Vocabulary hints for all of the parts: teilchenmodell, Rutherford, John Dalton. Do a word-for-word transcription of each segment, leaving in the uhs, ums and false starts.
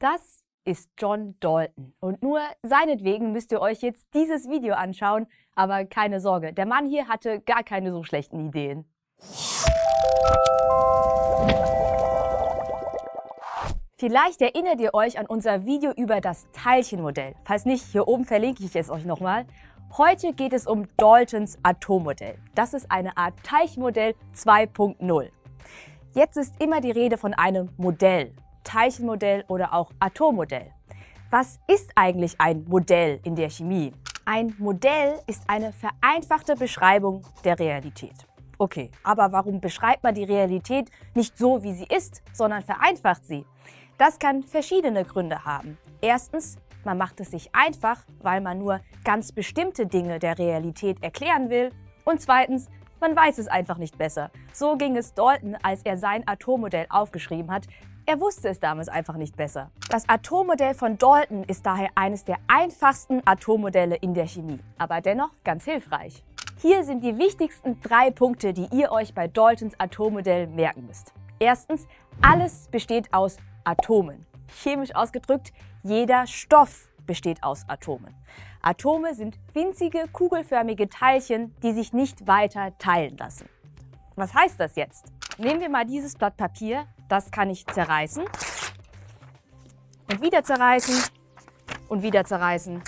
Das ist John Dalton und nur seinetwegen müsst ihr euch jetzt dieses Video anschauen, aber keine Sorge, der Mann hier hatte gar keine so schlechten Ideen. Vielleicht erinnert ihr euch an unser Video über das Teilchenmodell. Falls nicht, hier oben verlinke ich es euch nochmal. Heute geht es um Daltons Atommodell. Das ist eine Art Teilchenmodell zwei punkt null. Jetzt ist immer die Rede von einem Modell, Teilchenmodell oder auch Atommodell. Was ist eigentlich ein Modell in der Chemie? Ein Modell ist eine vereinfachte Beschreibung der Realität. Okay, aber warum beschreibt man die Realität nicht so, wie sie ist, sondern vereinfacht sie? Das kann verschiedene Gründe haben. Erstens, man macht es sich einfach, weil man nur ganz bestimmte Dinge der Realität erklären will. Und zweitens, man weiß es einfach nicht besser. So ging es Dalton, als er sein Atommodell aufgeschrieben hat. Er wusste es damals einfach nicht besser. Das Atommodell von Dalton ist daher eines der einfachsten Atommodelle in der Chemie, aber dennoch ganz hilfreich. Hier sind die wichtigsten drei Punkte, die ihr euch bei Daltons Atommodell merken müsst. Erstens, alles besteht aus Atomen. Chemisch ausgedrückt, jeder Stoff besteht aus Atomen. Atome sind winzige, kugelförmige Teilchen, die sich nicht weiter teilen lassen. Was heißt das jetzt? Nehmen wir mal dieses Blatt Papier, das kann ich zerreißen und wieder zerreißen und wieder zerreißen.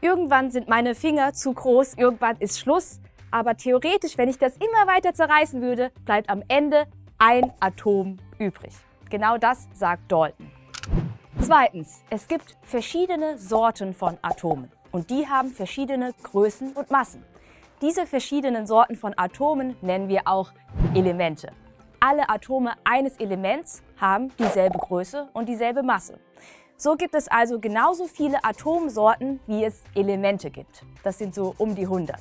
Irgendwann sind meine Finger zu groß, irgendwann ist Schluss. Aber theoretisch, wenn ich das immer weiter zerreißen würde, bleibt am Ende ein Atom übrig. Genau das sagt Dalton. Zweitens, es gibt verschiedene Sorten von Atomen. Und die haben verschiedene Größen und Massen. Diese verschiedenen Sorten von Atomen nennen wir auch Elemente. Alle Atome eines Elements haben dieselbe Größe und dieselbe Masse. So gibt es also genauso viele Atomsorten, wie es Elemente gibt. Das sind so um die hundert.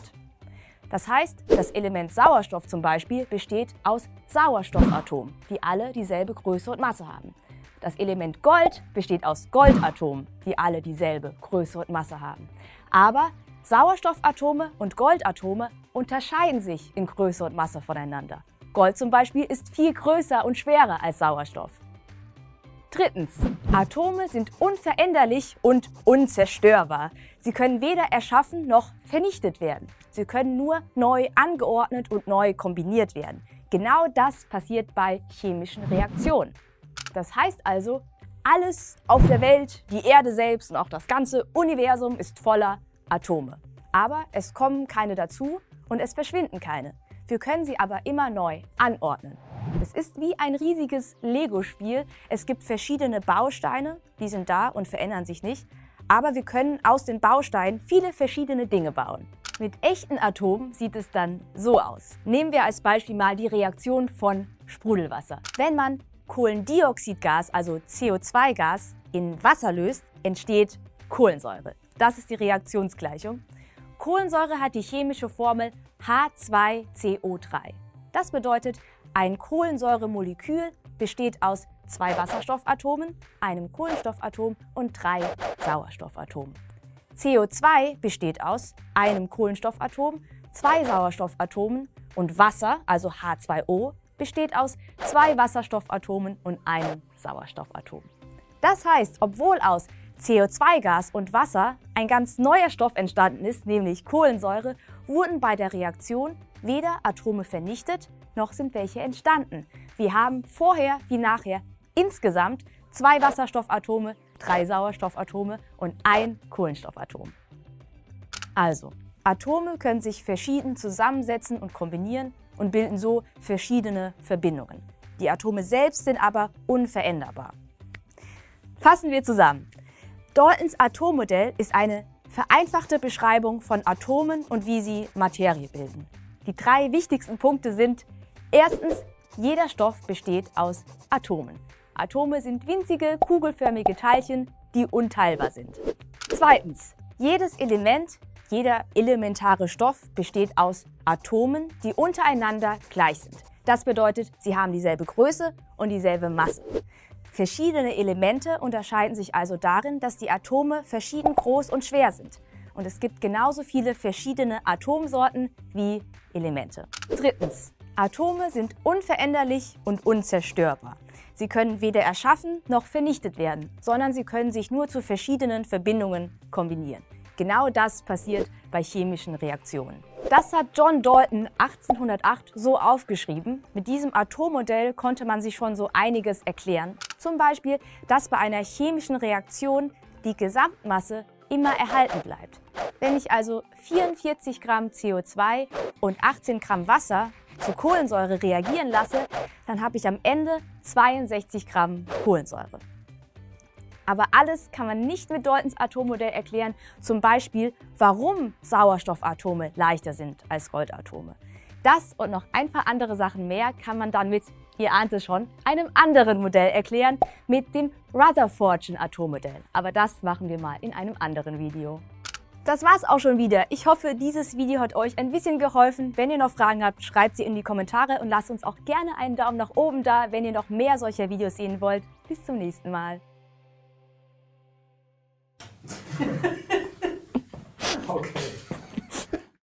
Das heißt, das Element Sauerstoff zum Beispiel besteht aus Sauerstoffatomen, die alle dieselbe Größe und Masse haben. Das Element Gold besteht aus Goldatomen, die alle dieselbe Größe und Masse haben. Aber Sauerstoffatome und Goldatome unterscheiden sich in Größe und Masse voneinander. Gold zum Beispiel ist viel größer und schwerer als Sauerstoff. Drittens, Atome sind unveränderlich und unzerstörbar. Sie können weder erschaffen noch vernichtet werden. Sie können nur neu angeordnet und neu kombiniert werden. Genau das passiert bei chemischen Reaktionen. Das heißt also, alles auf der Welt, die Erde selbst und auch das ganze Universum ist voller Atome. Aber es kommen keine dazu und es verschwinden keine. Wir können sie aber immer neu anordnen. Es ist wie ein riesiges Lego-Spiel. Es gibt verschiedene Bausteine, die sind da und verändern sich nicht. Aber wir können aus den Bausteinen viele verschiedene Dinge bauen. Mit echten Atomen sieht es dann so aus. Nehmen wir als Beispiel mal die Reaktion von Sprudelwasser. Wenn man Kohlendioxidgas, also C O zwei Gas, in Wasser löst, entsteht Kohlensäure. Das ist die Reaktionsgleichung. Kohlensäure hat die chemische Formel H zwei C O drei. Das bedeutet, ein Kohlensäuremolekül besteht aus zwei Wasserstoffatomen, einem Kohlenstoffatom und drei Sauerstoffatomen. C O zwei besteht aus einem Kohlenstoffatom, zwei Sauerstoffatomen und Wasser, also H zwei O, besteht aus zwei Wasserstoffatomen und einem Sauerstoffatom. Das heißt, obwohl aus C O zwei Gas und Wasser ein ganz neuer Stoff entstanden ist, nämlich Kohlensäure, wurden bei der Reaktion weder Atome vernichtet, noch sind welche entstanden. Wir haben vorher wie nachher insgesamt zwei Wasserstoffatome, drei Sauerstoffatome und ein Kohlenstoffatom. Also, Atome können sich verschieden zusammensetzen und kombinieren und bilden so verschiedene Verbindungen. Die Atome selbst sind aber unveränderbar. Fassen wir zusammen. Daltons Atommodell ist eine vereinfachte Beschreibung von Atomen und wie sie Materie bilden. Die drei wichtigsten Punkte sind: erstens, jeder Stoff besteht aus Atomen. Atome sind winzige, kugelförmige Teilchen, die unteilbar sind. Zweitens, jedes Element, jeder elementare Stoff besteht aus Atomen, die untereinander gleich sind. Das bedeutet, sie haben dieselbe Größe und dieselbe Masse. Verschiedene Elemente unterscheiden sich also darin, dass die Atome verschieden groß und schwer sind. Und es gibt genauso viele verschiedene Atomsorten wie Elemente. Drittens, Atome sind unveränderlich und unzerstörbar. Sie können weder erschaffen noch vernichtet werden, sondern sie können sich nur zu verschiedenen Verbindungen kombinieren. Genau das passiert bei chemischen Reaktionen. Das hat John Dalton achtzehnhundertacht so aufgeschrieben. Mit diesem Atommodell konnte man sich schon so einiges erklären. Zum Beispiel, dass bei einer chemischen Reaktion die Gesamtmasse immer erhalten bleibt. Wenn ich also vierundvierzig Gramm C O zwei und achtzehn Gramm Wasser zu Kohlensäure reagieren lasse, dann habe ich am Ende zweiundsechzig Gramm Kohlensäure. Aber alles kann man nicht mit Daltons Atommodell erklären, zum Beispiel warum Sauerstoffatome leichter sind als Goldatome. Das und noch ein paar andere Sachen mehr kann man dann mit, ihr ahnt es schon, einem anderen Modell erklären, mit dem Rutherfordschen Atommodell. Aber das machen wir mal in einem anderen Video. Das war's auch schon wieder. Ich hoffe, dieses Video hat euch ein bisschen geholfen. Wenn ihr noch Fragen habt, schreibt sie in die Kommentare und lasst uns auch gerne einen Daumen nach oben da, wenn ihr noch mehr solcher Videos sehen wollt. Bis zum nächsten Mal.